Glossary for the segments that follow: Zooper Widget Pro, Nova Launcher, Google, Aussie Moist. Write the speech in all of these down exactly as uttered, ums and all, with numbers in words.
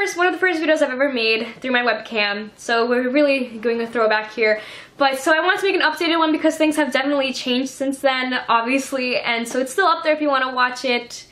first, one of the first videos I've ever made through my webcam, so we're really doing a throwback here. But so I wanted to make an updated one because things have definitely changed since then, obviously, and so it's still up there if you want to watch it.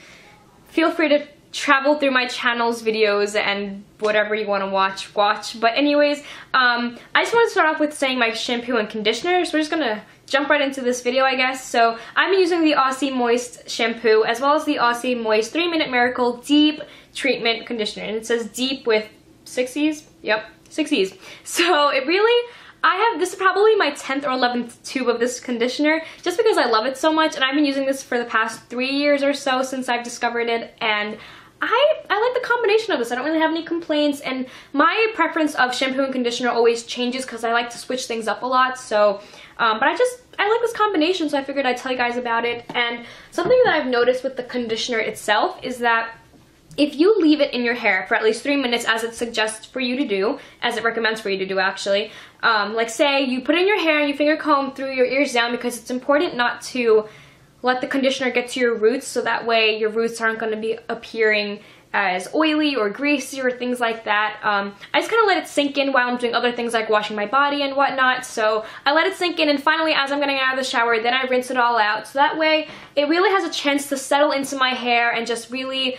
Feel free to travel through my channel's videos and whatever you want to watch, watch. But anyways, um, I just want to start off with saying my shampoo and conditioner, so we're just going to jump right into this video, I guess. So I'm using the Aussie Moist shampoo as well as the Aussie Moist three minute Miracle Deep Treatment Conditioner. And it says deep with six E's. Yep, six E's. So it really... I have, this is probably my tenth or eleventh tube of this conditioner just because I love it so much, and I've been using this for the past three years or so since I've discovered it, and I, I like the combination of this. I don't really have any complaints, and my preference of shampoo and conditioner always changes because I like to switch things up a lot, so, um, but I just, I like this combination, so I figured I'd tell you guys about it. And something that I've noticed with the conditioner itself is that if you leave it in your hair for at least three minutes, as it suggests for you to do, as it recommends for you to do actually, um, like say you put it in your hair and you finger comb through your ears down, because it's important not to let the conditioner get to your roots, so that way your roots aren't going to be appearing as oily or greasy or things like that. Um, I just kind of let it sink in while I'm doing other things like washing my body and whatnot. So I let it sink in, and finally as I'm getting out of the shower, then I rinse it all out. So that way it really has a chance to settle into my hair and just really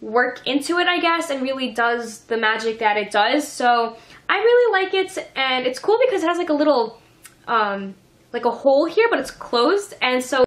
work into it, I guess, and really does the magic that it does. So I really like it, and it's cool because it has like a little um like a hole here, but it's closed, and so